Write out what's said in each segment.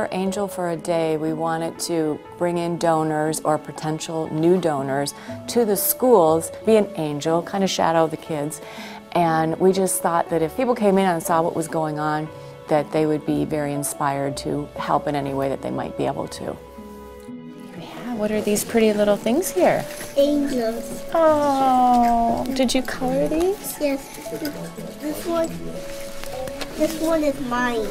For Angel for a Day, we wanted to bring in donors or potential new donors to the schools, be an angel, kind of shadow the kids. And we just thought that if people came in and saw what was going on, that they would be very inspired to help in any way that they might be able to. Yeah, what are these pretty little things here? Angels. Oh, did you color these? Yes. This one is mine.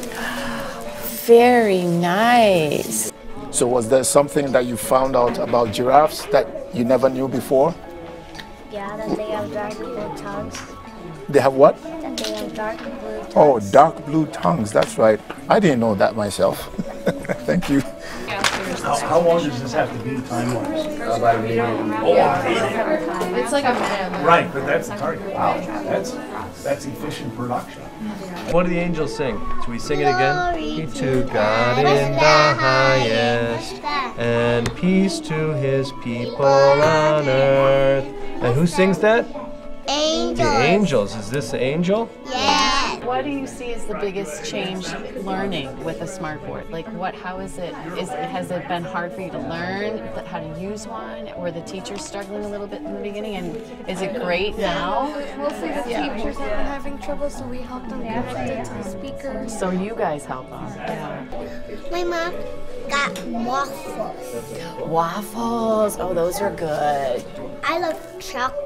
Very nice. So was there something that you found out about giraffes that you never knew before? Yeah, that they have dark blue tongues. They have what? That they have dark blue tongues. Oh, dark blue tongues, that's right. I didn't know that myself. Thank you. How long does this have to be time-wise? About a minute. Oh, it's like a minute. Right, but that's the target. Wow, that's efficient production. What do the angels sing? Should we sing it again? Glory to God in the highest, and peace to His people on earth. And who sings that? Angels. The angels. Is this the angel? Yeah. What do you see as the biggest change learning with a smart board? Like what, how is it, has it been hard for you to learn how to use one? Or the teachers struggling a little bit in the beginning, and is it great now? Mostly the teachers have been having trouble, so we help them connect it to the speaker. So you guys help them. Yeah. My mom got waffles. Waffles, oh those are good. I love chocolate.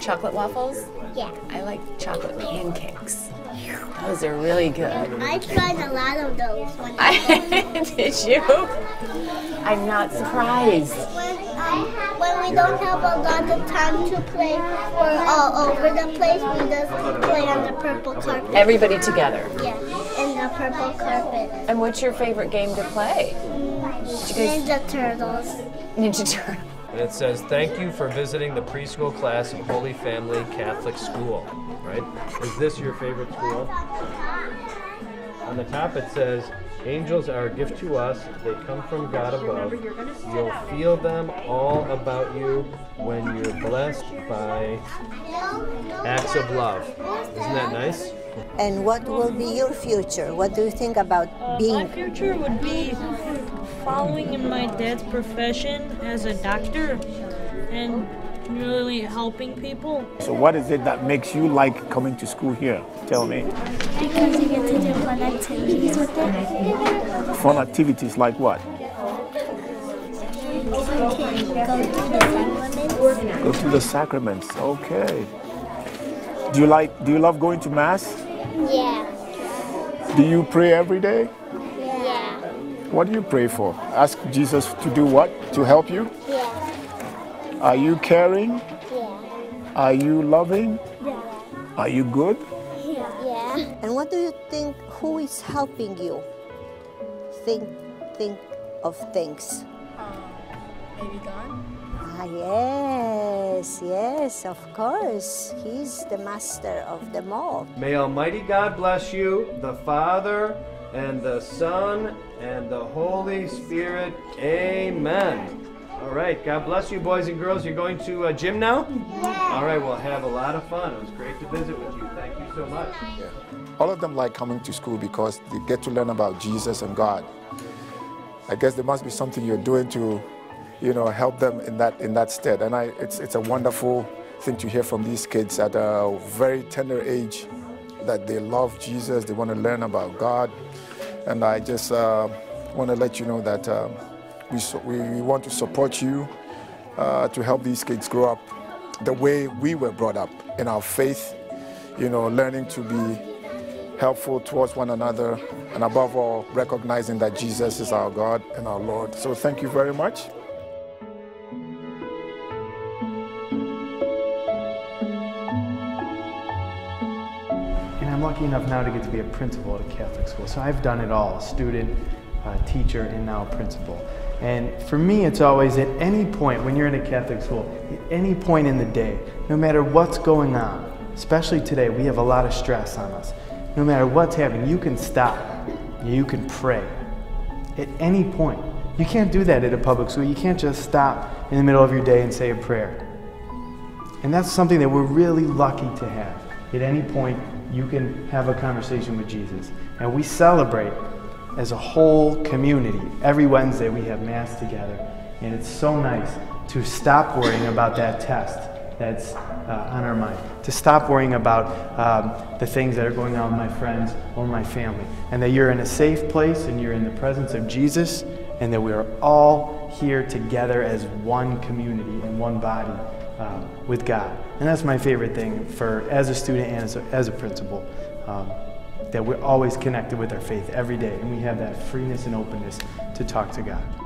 Chocolate waffles? Yeah. I like chocolate pancakes. Those are really good. I tried a lot of those when I was. Did you? I'm not surprised. When we don't have a lot of time to play, we're all over the place. We just play on the purple carpet. Everybody together? Yeah, in the purple carpet. And what's your favorite game to play? Ninja Turtles. Ninja Turtles. And it says, thank you for visiting the preschool class of Holy Family Catholic School, right? Is this your favorite school? On the top it says, angels are a gift to us. They come from God above. You'll feel them all about you when you're blessed by acts of love. Isn't that nice? And what will be your future? What do you think about being? My future would be following in my dad's profession as a doctor and really helping people. So what is it that makes you like coming to school here? Tell me. Because you get to do fun activities with them. Fun activities like what? Go to the sacraments. Okay. Do you love going to mass? Yeah. Do you pray every day? What do you pray for? Ask Jesus to do what? To help you? Yeah. Are you caring? Yeah. Are you loving? Yeah. Are you good? Yeah. Yeah. And what do you think, who is helping you? Think of things. Maybe God? Ah, yes, yes, of course. He's the master of them all. May Almighty God bless you, the Father, and the Son, and the Holy Spirit. Amen. All right, God bless you, boys and girls. You're going to a gym now? Yeah. All right, we'll have a lot of fun. It was great to visit with you. Thank you so much. Yeah. All of them like coming to school because they get to learn about Jesus and God. I guess there must be something you're doing to, you know, help them in that stead. And it's a wonderful thing to hear from these kids at a very tender age that they love Jesus, they want to learn about God. And I just want to let you know that we want to support you to help these kids grow up the way we were brought up in our faith, you know, learning to be helpful towards one another, and above all, recognizing that Jesus is our God and our Lord. So thank you very much. Lucky enough now to get to be a principal at a Catholic school. So I've done it all, student, teacher, and now principal. And for me, it's always at any point when you're in a Catholic school, at any point in the day, no matter what's going on, especially today, we have a lot of stress on us. No matter what's happening, you can stop, you can pray at any point. You can't do that at a public school. You can't just stop in the middle of your day and say a prayer. And that's something that we're really lucky to have. At any point, you can have a conversation with Jesus. And we celebrate as a whole community. Every Wednesday we have Mass together, and it's so nice to stop worrying about that test that's on our mind, to stop worrying about the things that are going on with my friends or my family, and that you're in a safe place and you're in the presence of Jesus, and that we are all here together as one community and one body with God. And that's my favorite thing for as a student and as a principal, that we're always connected with our faith every day, and we have that freeness and openness to talk to God.